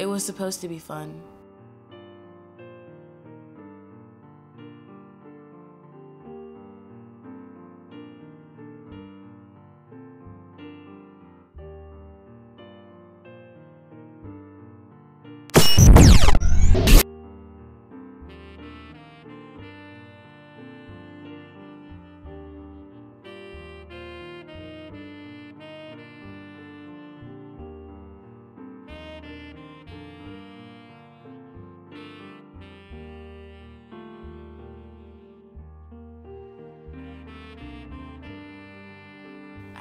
It was supposed to be fun.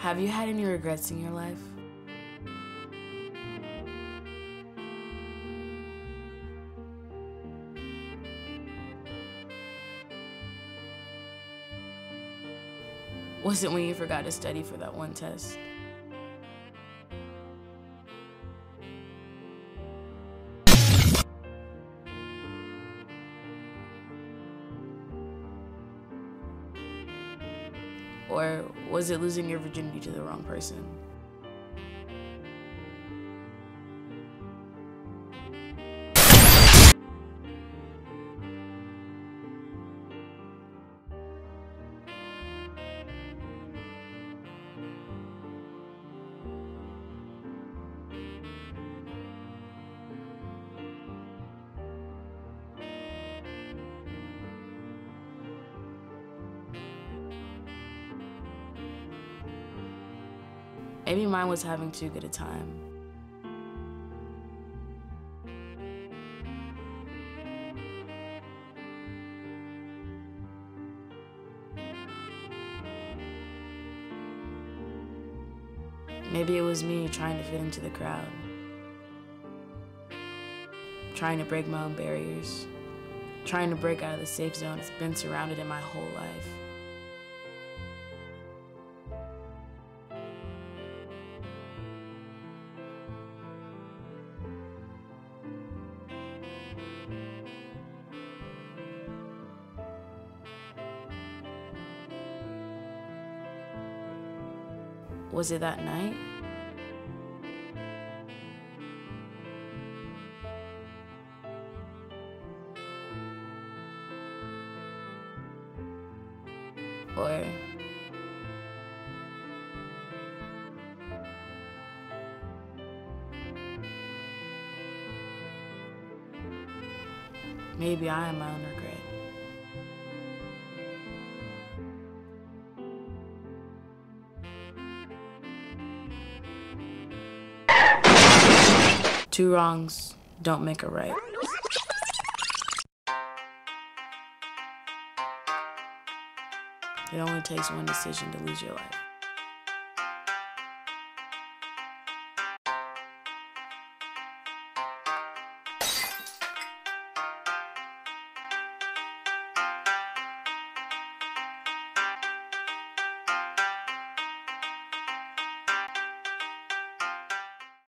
Have you had any regrets in your life? Was it when you forgot to study for that one test? Or was it losing your virginity to the wrong person? Maybe mine was having too good a time. Maybe it was me trying to fit into the crowd, trying to break my own barriers, trying to break out of the safe zone that's been surrounded in my whole life. Was it that night? Or maybe I am my own regret. Two wrongs don't make a right. It only takes one decision to lose your life.